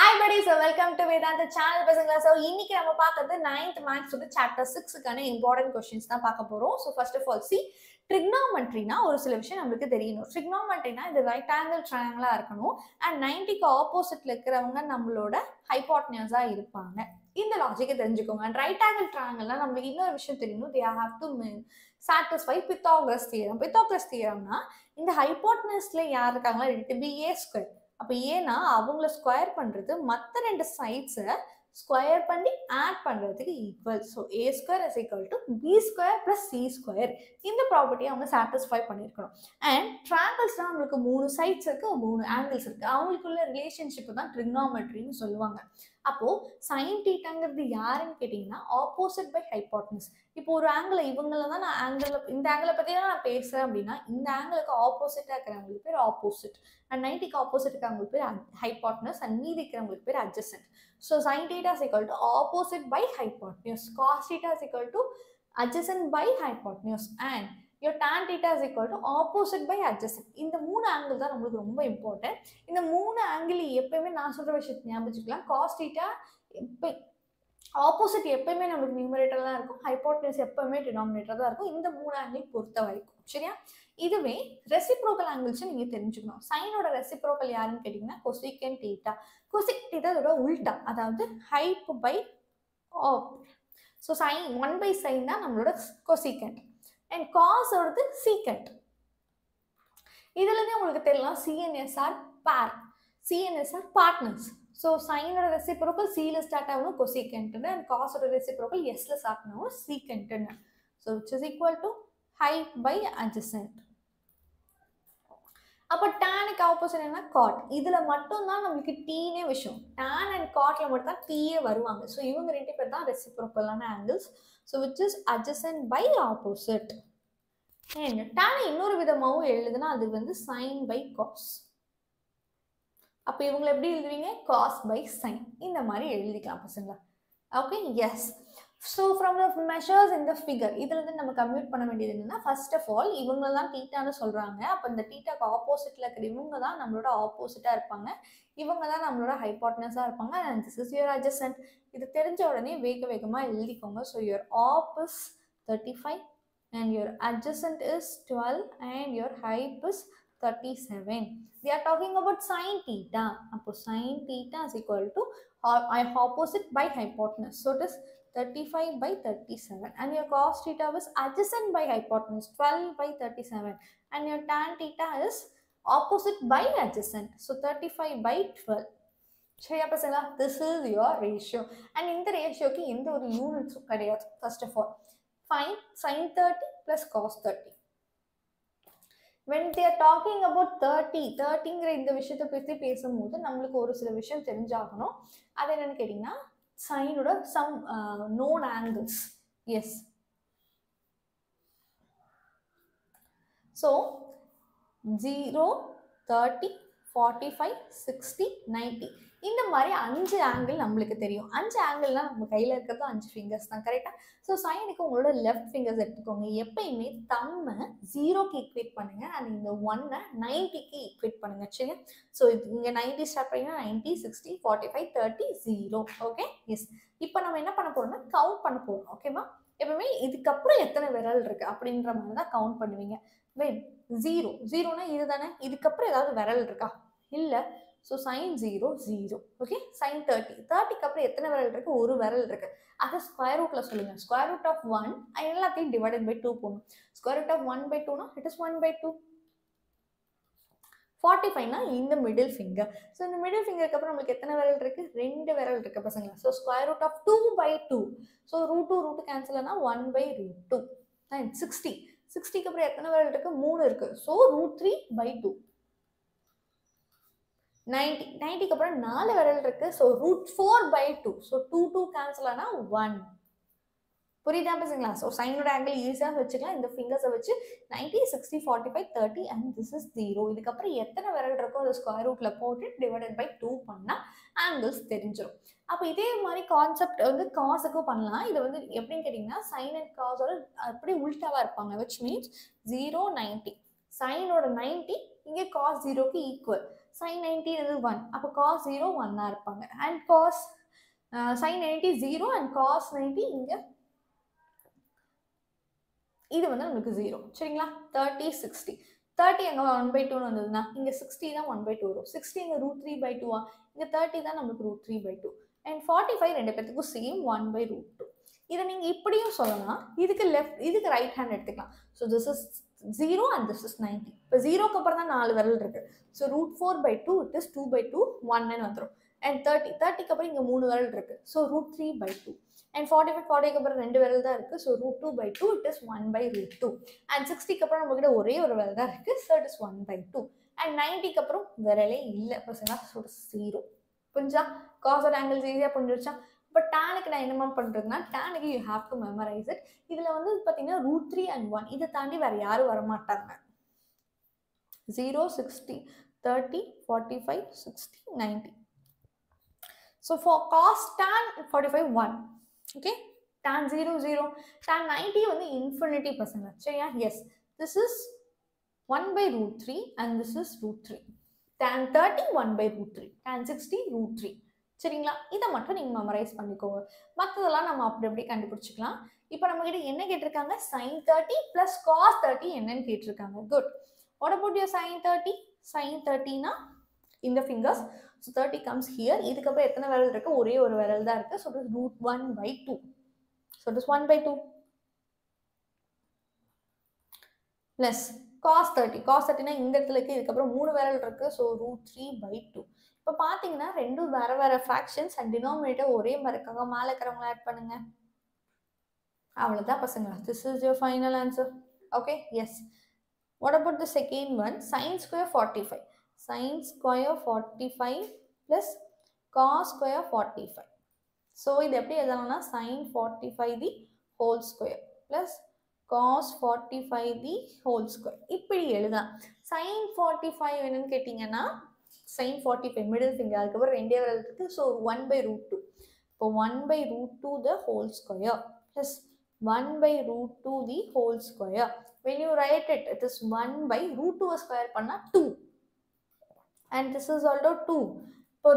Hi buddy, so welcome to Vedantu channel. So inniki nama paakadhu 9th maths oda chapter 6 kana important questions da paakaporom. So first of all, see trigonometry na oru sila vishayam namukku theriyum. Trigonometry na idu right angle triangle la irukanum and 90 ku opposite la ikruvanga nammaloda hypotenuse ah irupanga. In the logic and right angle triangle na namakku innoru vishayam theriyum, they have to satisfy Pythagoras theorem. Pythagoras theorem na inda hypotenuse la yaar irukanga, it be a square. அப்ப ஏனா அவங்கள square பண்றது மத்த ரெண்டு sides square பண்ணி add பண்றதுக்கு equal. So a2 = b2 + c2 இந்த property அவங்க satisfy பண்ணிருக்கணும். அண்ட் ட்ரையாங்கிள்ஸ்ல நமக்கு மூணு சைட்ஸ் இருக்கு, மூணு ஆங்கிள்ஸ் இருக்கு, அவங்களுக்குள்ள ரிலேஷன்ஷிப் தான் ட்ரிகனோமெட்ரின்னு சொல்லுவாங்க. அப்போ sin θ ங்கிறது யாருன்னு கேட்டிங்கன்னா opposite by hypotenuse. இப்போ ஒரு ஆங்கிள் இவங்கள தான் நான் ஆங்கிள் இந்த ஆங்கிளை பத்தி தான் நான் பேசுறேன் அப்படின்னா இந்த ஆங்கிளுக்கு ஆப்போசிட்டா இருக்கிறவங்களுக்கு பேர் ஆப்போசிட் அண்ட் 90க்கு ஆப்போசிட் இருக்கிறவங்களுக்கு பேர் ஹைபோட்டனஸ் அண்ட் மீதி இருக்கிறவங்களுக்கு பேர் adjacent. So sin θ = opposite by hypotenuse, cos θ = adjacent by hypotenuse and your tan theta is equal to opposite by adjacent. இந்த மூணு ஆங்கிள் தான் நமக்கு ரொம்ப இம்பார்ட்டன்ட். இந்த மூணு ஆங்கிள் எப்பயுமே நான் சொல்ற விஷயத்தை ஞாபகம் வச்சுக்கலாம். cos theta ஆப்போசிட் எப்பயுமே நமக்கு நியூமரேட்டர் தான் இருக்கும், ஹைபோட்டனஸ் எப்பயுமே டினாமினேட்டர் தான் இருக்கும். இந்த மூணு ஆங்கிள் பொறுத்த வரைக்கும் சரியா? இதுவே ரெசிப்ரோக்கல் ஆங்கிள்ஸ் நீங்க தெரிஞ்சுக்கணும். சைனோட ரெசிப்ரோக்கல் யாருன்னு கேட்டீங்கன்னா கொசீகன் theta. கொசீக் theta உல்டா, அதாவது hyp by opp. So sin 1/sin தான் நம்மளோட கொசீகன் and cos ஓடது secant. இதிலிருந்து உங்களுக்கு தெரியலாம் cns are partners. So sin ஓட reciprocal c ல ஸ்டார்ட் ஆகும் cosecant ன்னு and cos ஓட reciprocal s ல ஸ்டார்ட் ஆகும் secant ன்னு. So which is equal to height by adjacent. அப்ப tan க்கு ஆப்போசிட் என்ன cot. இதுல மட்டும் தான் நமக்கு t னே விஷயம், tan and cot ல மட்டும் தான் t ஏ வருவாங்க. சோ இவங்க ரெண்டு பேர் தான் reciprocal ஆன angles. So which is adjacent by opposite. And tan இன்னொரு விதமாவும் எழுதுனா அது வந்து sin by cos. அப்ப இவங்களை எப்படி எழுதுவீங்க? cos by sin. இந்த மாதிரி எழுதிக்கலாம் பசங்களா. Okay, yes. So from the measures in the figure, இதில இருந்து நம்ம கம்ப்யூட் பண்ண வேண்டியது என்னன்னா, first of all இவங்க தான் தீட்டான்னு சொல்றாங்க. அப்ப இந்த தீட்டாக்கு ஆப்போசிட்ல இருக்கிற இவங்க தான் நம்மளோட ஆப்போசிட்டா இருப்பாங்க, இவங்க தான் நம்மளோட ஹைபோட்டனஸா இருப்பாங்க and this is your adjacent. இது தெரிஞ்ச உடனே வேகமா எழுதிக்கோங்க. so your op is 35 and your adjacent is 12 and your height is 37. We are talking about sin theta. அப்போ sin theta is equal to opposite by hypotenuse. So it is 35/37 and your cos theta is adjacent by hypotenuse, 12/37 and your tan theta is opposite by adjacent, so 35/12. சரியா பசங்களா? this is your ratio and இந்த ரேஷியோக்கு எந்த ஒரு யூனிட்ஸும் கிடையாது. first of all find sin 30 plus cos 30. when they are talking about 30 ங்கற இந்த விஷயத்தை பத்தி பேசும்போது நமக்கு ஒரு சில விஷயம் தெரிஞ்சாகணும். அது என்னன்னு கேட்டிங்கன்னா sin oda some known angles. Yes, so 0 30 45 60 90 இந்த மாதிரி 5 ஆங்கிள் நமக்கு தெரியும். 5 ஆங்கிள்னா நம்ம கையில இருக்கிறது 5 ஃபிங்கர்ஸ் தான், கரெக்ட்டா? சோ சைனுக்கு உங்களோட லெஃப்ட் ஃபிங்கர்ஸ் எடுத்துக்கோங்க. எப்பயுமே தம்ம 0 க்கு ஈக்குவேட் பண்ணுங்க and இந்த 1 90 க்கு ஈக்குவேட் பண்ணுங்க. சரியா? சோ இங்க 90 ஸ்டார்ட் பண்ணீங்க, 90 60 45 30 0. Okay, yes. இப்போ நம்ம என்ன பண்ண போறோம்னா கவுண்ட் பண்ண போறோம். ஓகேவா? எப்பவுமே இதுக்கு அப்புறம் எத்தனை விரல் இருக்கு அப்படிங்கற மாதிரி தான் கவுண்ட் பண்ணுவீங்க. வெயிட், 0 னா இதுதானே, இதுக்கு அப்புறம் ஏதாவது விரல் இருக்கா? இல்ல. so sin 0 0. okay, sin 30 க்கு அப்புறம் எத்தனை விரல் இருக்கு? ஒரு விரல் இருக்கு. அத ஸ்கொயர் ரூட்ல சொல்லுங்க. ஸ்கொயர் ரூட் ஆஃப் 1 எல்லாத்தையும் டிவைடட் பை 2 போணும். ஸ்கொயர் ரூட் ஆஃப் 1/2 னா இட் இஸ் 1/2. 45 னா இந்த மிடில் ஃபிங்கர். சோ இந்த மிடில் ஃபிங்கருக்கு அப்புறம் நமக்கு எத்தனை விரல் இருக்கு? 2 விரல் இருக்கு பசங்களா. So square root of 2/2. So √2 √ cancel ஆனா 1/√2 and 60 க்கு அப்புறம் எத்தனை விரல் இருக்கு? 3 இருக்கு. சோ √3/2. 90 க்கு அப்புறம் 4 விரல் இருக்கு. சோ √4/2. சோ 2 கேன்சல் ஆனா 1. புரியுதா பசங்களா? சோ சைனோட ஆங்கிள் ஈஸியா வெச்சுக்கலாம் இந்த ஃபிங்கர்ஸை வச்சு. 90 60 45 30 and this is 0. இதுக்கு அப்புறம் எத்தனை விரல் இருக்கோ அத ஸ்கொயர் ரூட்ல போட்டு டிவைடட் பை 2 பண்ணா ஆங்கிள்ஸ் தெரிஞ்சிரும். அப்ப இதே மாதிரி கான்செப்ட் வந்து காஸுக்கு பண்ணலாம். இது வந்து எப்படின்னு கேட்டிங்கன்னா sin and cos ஓட அப்படியே உல்டாவா இருப்பாங்க, which means 0 90. sin ஓட 90 இங்க cos 0 க்கு equal. sin 90 is 1. Appo cos 0 1 ah irupanga. And cos sin 90 is 0 and cos 90 inga idu vandha namakku 0. Seringla 30 60. 30 is 1 by 2 na 60 is 1 by 2 row. 60 is root 3 by 2 30 is root 3 by 2 and 45 is same 1 by root 2. This is left, this is right hand. So this is 0 and this is 90. But 0 is so root 4 by 2 it is 2 by 2 1 and 30. 30 is 3 so root 3 by 2. And 45 is 2 varals so root 2 by 2 it is 1 by root 2. And 60 is 1 varals so it is 1 by 2. And 90 is so it is 0. Cos or angle is but tan you have to memorize it. This is root 3 and 1. This is 0, 60, 30, 45, 60, 90. So for cos tan 45, 1. Okay? Tan 0, 0. Tan 90 is infinity. So yes, this is 1 by root 3 and this is root 3. Tan 30, 1 by root 3. Tan 60, root 3. சரிங்களா இத மட்டும் நீங்க memorize பண்ணிக்கோங்க மத்ததெல்லாம் நாம அப்படியே கண்டுபிடிச்சுக்கலாம் இப்போ நமக்கு என்ன கேட்டிருக்காங்க sin 30 plus cos 30 என்னன்னு கேட்டிருக்காங்க good what about your sin 30 sin 30 னா in the fingers so 30 comes here இதுக்கு அப்புறம் எத்தனை விரல் இருக்கு ஒரே ஒரு விரல் தான் இருக்கு so it is √1 by 2 so it is 1 by 2 plus cos 30 cos 30 னா இந்த இடத்துல இருக்கு இதுக்கு அப்புறம் மூணு விரல் இருக்கு so √3 by 2 Now, you can see fractions and denominator add This is your final answer. Okay, yes. What about the second one? Sin square 45. Sin square 45 plus cos square 45. So, this is sin 45 the whole square plus cos 45 the whole square. Now, sin 45 is sin 45 middle finger cover so 1 by root 2 so 1 by root 2 the whole square plus 1 by root 2 the whole square when you write it it is 1 by root 2 square panna 2 and this is also 2 so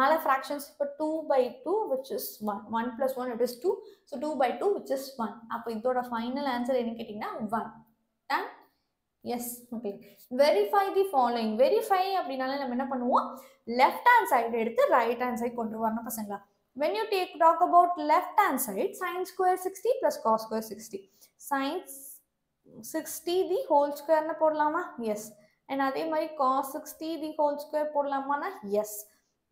mala fractions for 2 by 2 which is 1 1 plus 1 it is 2 so 2 by 2 which is 1 appo idoda final answer enna kettingna 1 and Yes, okay. Verify the following. Verify left hand side eduthu right hand side kondu varana pasangala. When you talk about left hand side, sin square 60 plus cos square 60. Sin 60 the whole square na podalama? Yes. And adhe mari cos 60 the whole square podalama na? Yes.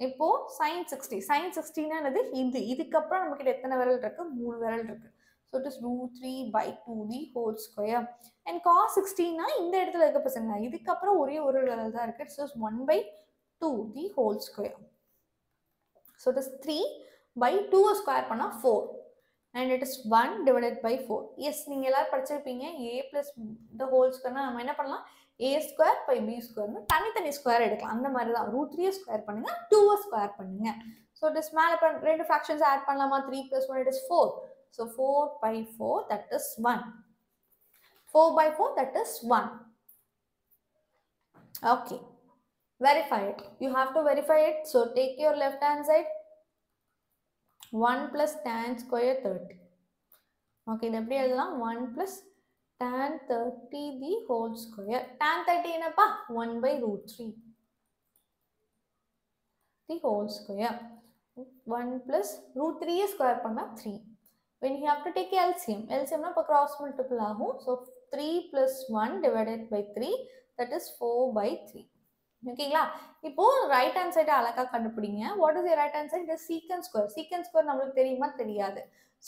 Ipo sin 60. Sin 60 na enadhu idu idukapra namakku ethana viral irukku? 3 viral irukku. So it is root 3 by 2 the whole square and cos 16 na இந்த இடத்துல இருக்க பசங்க இதுக்கு அப்புறம் ஒரே ஒரு விரல் தான் இருக்கு so it's 1 by 2 the whole square so it is 3 by 2 square பண்ணா 4 and it is 1 divided by 4 yes நீங்க எல்லாரும் படிச்சிருப்பீங்க a plus the whole square னா நாம என்ன பண்ணலாம் a square by b square னு தனித்தனி ஸ்கொயர் எடுக்கலாம் அந்த மாதிரி தான் √3 ஸ்கொயர் பண்ணுங்க 2 ஸ்கொயர் பண்ணுங்க so it is மேல ரெண்டு fractions add பண்ணலாமா 3 plus 1 it is 4 So 4 by 4 that is 1. 4 by 4 that is 1. Okay. Verify it. You have to verify it. So take your left hand side. 1 plus tan square 30. Okay. 1 plus tan 30 the whole square. Tan 30 in a 1 by root 3. The whole square. 1 plus root 3 square panna 3. When you have to take LCM, LCM is cross multiple. So 3 plus 1 divided by 3, that is 4 by 3. Okay, now right hand side. What is the right hand side? The secant square. Secant square we don't know.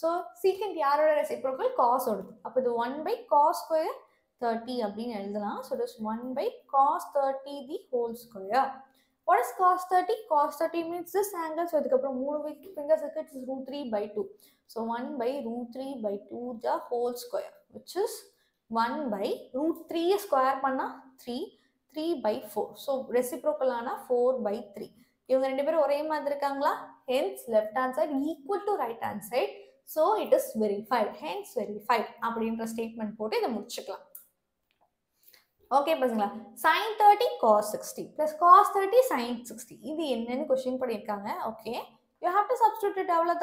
So secant is reciprocal cos. So 1 by cos square 30. So it is 1 by cos 30 the whole square. What is cos 30? Cos 30 means this angle. So, it is root 3 by 2. So, 1 by root 3 by 2 the whole square. Which is 1 by root 3 square panna 3. 3 by 4. So, reciprocal ana 4 by 3. Hence, left hand side equal to right hand side. So, it is verified. Hence, verified. Appadindra statement potu idu mudichikalam Okay, pasingla. Sin 30 cos 60 plus cos 30 sin 60. This is the question. Okay. You have to substitute it.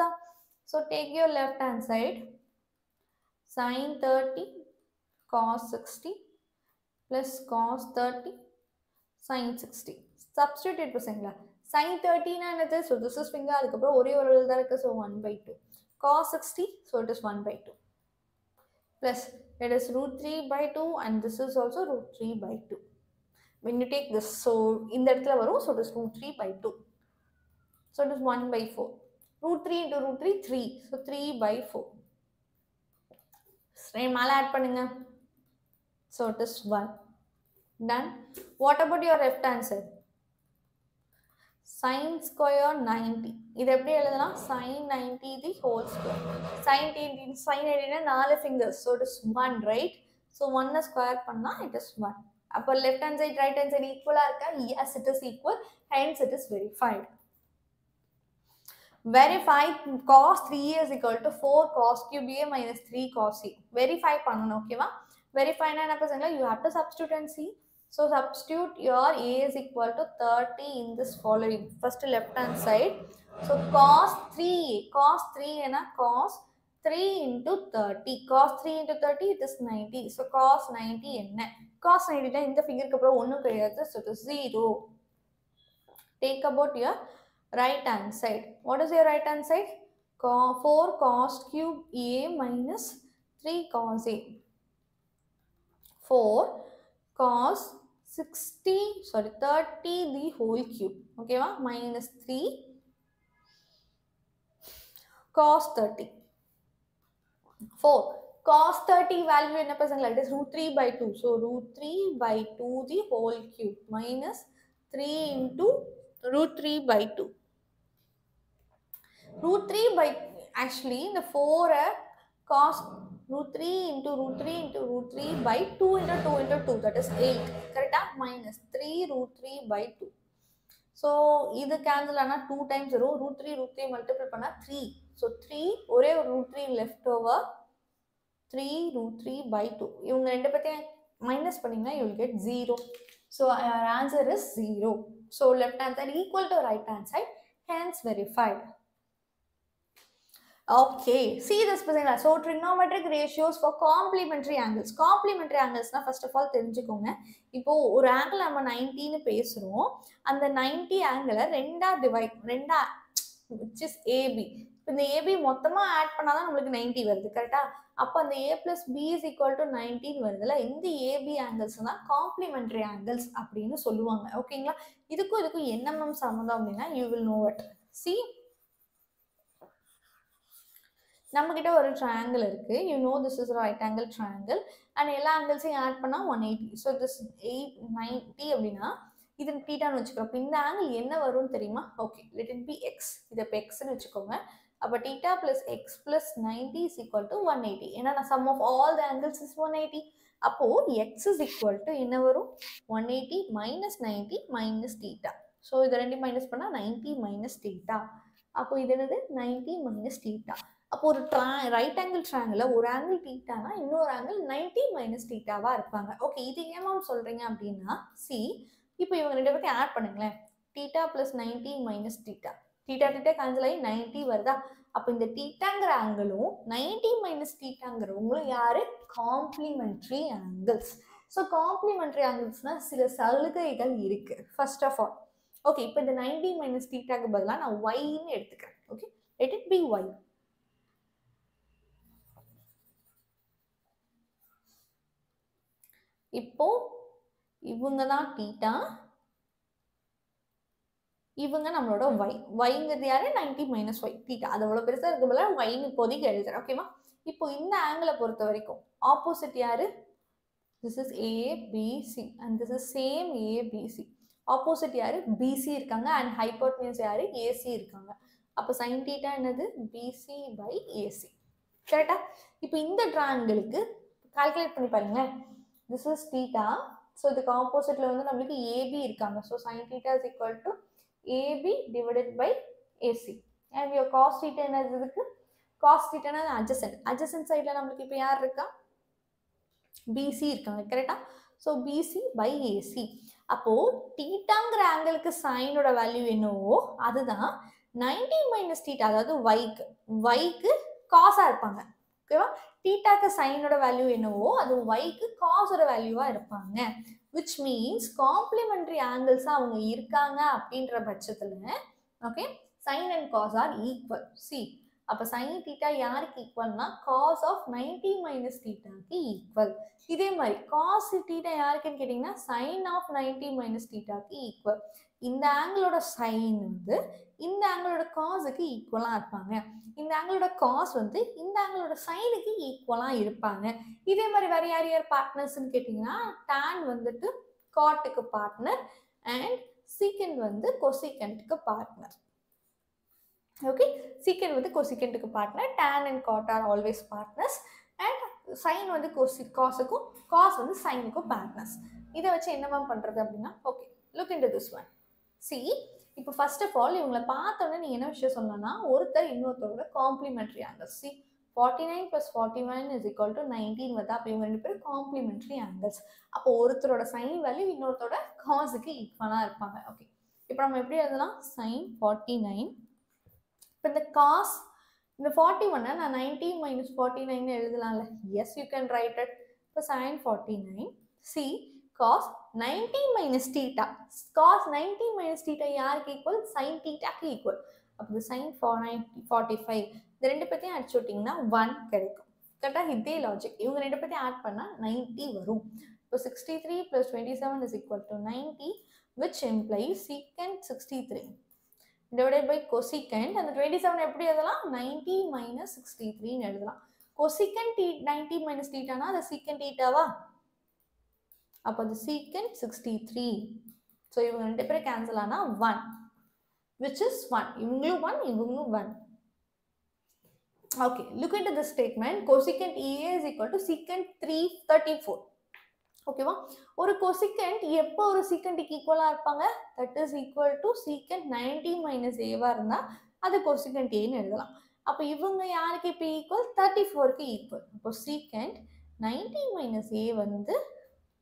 So take your left hand side. Sin 30 cos 60 plus cos 30 sin 60. Substitute it. Pasingla. Sin 30 is, so this is finger. So 1 by 2. Cos 60. So it is 1 by 2. Plus it is root 3 by 2 and this is also root 3 by 2. When you take this, so in that clever, so it is root 3 by 2. So it is 1 by 4. Root 3 into root 3, 3. So 3 by 4. So it is 1. Done. What about your left hand side? Sin square 90. This is sin 90 the whole square. Sin 90 4 fingers. So it is 1, right? So 1 square panna, it is 1. Upper left hand side, right hand side equal? Yes, it is equal. Hence it is verified. Verify cos 3a is equal to 4 cos cube a minus 3 cos a. Verify panna, okay? Verify na you have to substitute and see. So substitute your a is equal to 30 in this following. First left hand side. So cos 3a. Cos 3 na cos 3 into 30. Cos 3 into 30 it is 90. So cos 90 enna. Cos 90 na in the figure kapra 1 kadaiyadhu. So it is 0. Take about your right hand side. What is your right hand side? 4 cos cube a minus 3 cos a. 4 cos 30 the whole cube, okay, minus 3 cos 30. 4 cos 30 value in a person like this root 3 by 2, so root 3 by 2 the whole cube minus 3 into root 3 by 2. Root 3 by actually the 4 cos root 3 into root 3 into root 3 by 2 into 2 into 2, that is 8, correct? Minus 3 root 3 by 2. So either cancel 2 times 0, root 3 multiple panna 3. So 3, ore root 3 left over 3 root 3 by 2. You minus panninga you will get 0. So our answer is 0. So left hand side equal to right hand side, hence verified. Okay, see this particular. So trigonometric ratios for complementary angles. Complementary angles na first of all therinjikonga. Ipo or angle nama 90 nu pesrom and the 90 angle renda divide renda, which is AB. If the AB mottama add panna da namakku 90 varudhu, correct ah? Appo the A plus B is equal to 19 varudhla. Indha AB angles na complementary angles appadinu solluvanga. Okayla. Idukku idukku enna sambandham appadina you will know it. See, we have a triangle, you know this is a right angle triangle and all angles add 180. So this 890 is theta. This angle is okay, let it be x. This x is theta plus x plus 90 is equal to 180. The sum of all the angles is 180. Then x is equal to 180 minus 90 minus theta. So this is minus 90 minus theta. Then this is 90 minus theta. So, right angle triangle, one angle theta, another angle 90 minus theta. Okay, this is what I'm saying. See, now you can add theta plus 90 minus theta. Theta cancel 90 varudha. So, this theta angle, 90 minus theta angle are complementary angles. So, complementary angles na sila salukayigal irukku. First of all, okay, now the 90 minus theta ku badala na y nu eduthukren. Okay, let it be y. Now, this is theta. This is y. Y is 90 minus y. Theta. That's why y is equal. Okay, ma? Now, this angle opposite is, this is A, B, C. And this is same A, B, C. Opposite is B, C. And hypotenuse is A, C. So, sin theta is B, C by A, C. Correct? Now, this triangle, calculate. This is theta. So the composite level namakku AB irukanga. So sin theta is equal to AB divided by AC. And your cos theta enna irukku? Cos theta na adjacent. Adjacent side la namakku ipo yaar irukka? BC irukanga. Correct ah? So BC by AC. அப்போ தீட்டாங்கிற ஆங்கிளுக்கு sin ஓட value என்னவோ அதுதான் 90 - theta, அதாவது y க்கு cos ஆ இருப்பாங்க. ஓகேவா? தீட்டாக்கு sin ஓட value என்னவோ அது y க்கு cos ஓட வேல்யூவா இருப்பாங்க. Which means complementary angles அவங்க இருக்காங்க அப்படிங்கற பட்சத்துல okay sin and cos are equal. See, அப்ப sin theta யாருக்கு ஈக்குவல்னா cos of 90 minus theta க்கு ஈக்குவல். இதே மாதிரி cos theta யாருக்குன்னு கேட்டிங்கன்னா sin of 90 minus theta க்கு ஈக்குவல். இந்த ஆங்கிளோட sin வந்து இந்த ஆங்கிளோட cos க்கு ஈக்குவலா இருப்பாங்க. இந்த ஆங்கிளோட cos வந்து இந்த ஆங்கிளோட sin க்கு ஈக்குவலா இருப்பாங்க. இதே மாதிரி வேற யார் யார் பார்ட்னர்ஸ் ன்னு கேட்டிங்கன்னா tan வந்துட்டு cot க்கு பார்ட்னர் and secant வந்து cosecant க்கு partner. Okay, secant with the cosecant partner, tan and cot are always partners, and sin with the cos with the sin partners. This is what we do. Okay, look into this one. See, now first of all, you will say complementary angles. See, 49 plus 41 is equal to 19. You will say complementary angles. Now, one sin value, one cos is equal. Okay, now we will say sin 49. But the cos, the 41 na 19 minus 49 எழுதலாம்ல. Yes, you can write it. So sin 49. See, cos 90 minus theta. Cos 90 minus theta யாருக்கு equal? Sin theta க்கு equal. அப்போ sin 45. இந்த ரெண்டு பத்தியும் add சூட்டிங்னா 1 கிடைக்கும். கரெக்ட்டா இதே லாஜிக். இவங்க ரெண்டு பத்தியும் ஆட் பண்ணா 90 வரும். So 63 plus 27 is equal to 90, which implies secant 63. Divided by cosecant, and the 27 எப்படி எழுதலாம்? 90 minus 63 ன்னு எழுதலாம். Cosecant 90 minus theta னா அது secant theta வா? அப்ப அது secant 63. So இவங்க ரெண்டு பேரும் cancel ஆனா 1, which is 1. இவங்களும் 1, இவங்களும் 1. Okay, look into this statement. Cosecant EA is equal to secant 334. Okay va, oru cosecant eppo oru secant ku equal ah irpanga, that is equal to secant 90 minus a va irundha adu cosecant a nu eludalam. Appo ivanga yaarukku ipo equal? 34 ku equal. Appo secant 90 minus a vandu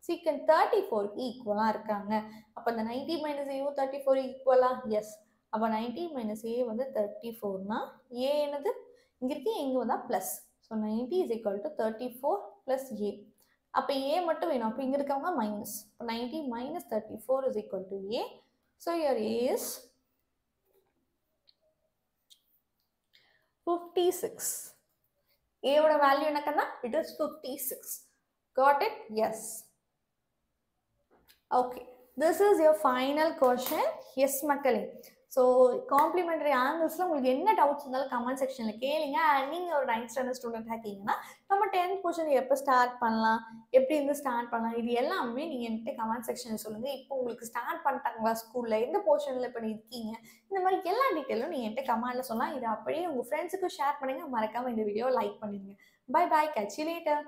secant 34 ku equal ah irukanga. Appo the 90 minus a 34 equal ah? Yes. Appo 90 minus a vandu 34 na a enadhu inga irukku, inga vandha plus. So 90 is equal to 34 plus a. அப்ப a மட்டும் வேணும். அப்ப இங்க இருக்கவங்க minus. 90 minus 34 is equal to a. So your a is 56. a ஓட value என்ன கண்ணா? It is 56. Got it? Yes. Okay. This is your final question. Yes மக்களே. So complementary angles la ungalku enna doubts irundhal comment section la kelunga. Neenga or 9th standard student ah kekinga nama 10th portion eppa start pannalam, eppadi inda start pannalam, idu ellame neenga ente comment section la solunga. Ipo ungalku start pannatanga school la inda portion la panni irkinga, indha mari ella detail la neenga ente comment la solla. Idu appadiye unga friends ku share pannunga, marakama indha video like pannunga. Bye bye, catch you later.